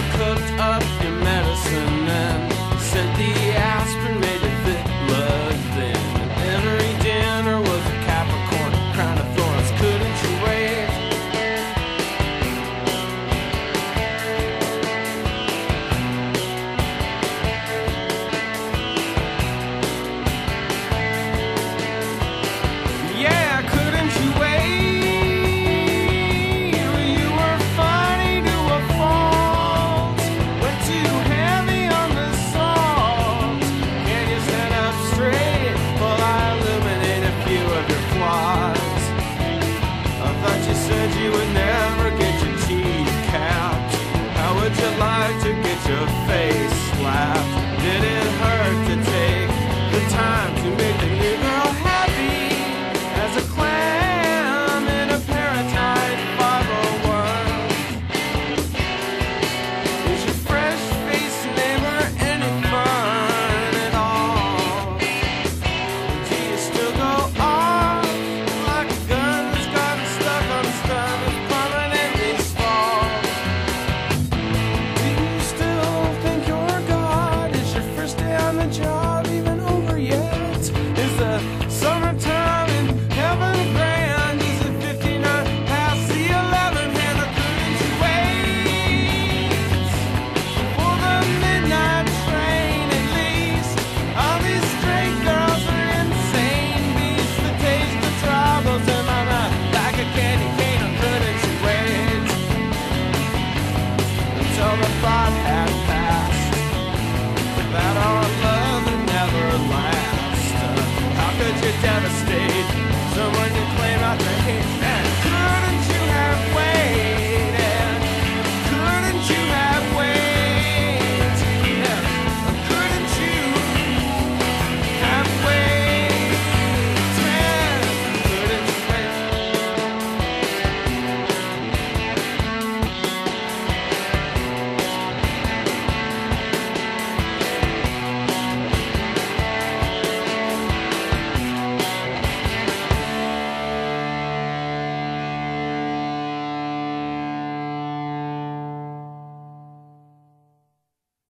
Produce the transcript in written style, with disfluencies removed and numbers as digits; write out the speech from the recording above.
overcooked up.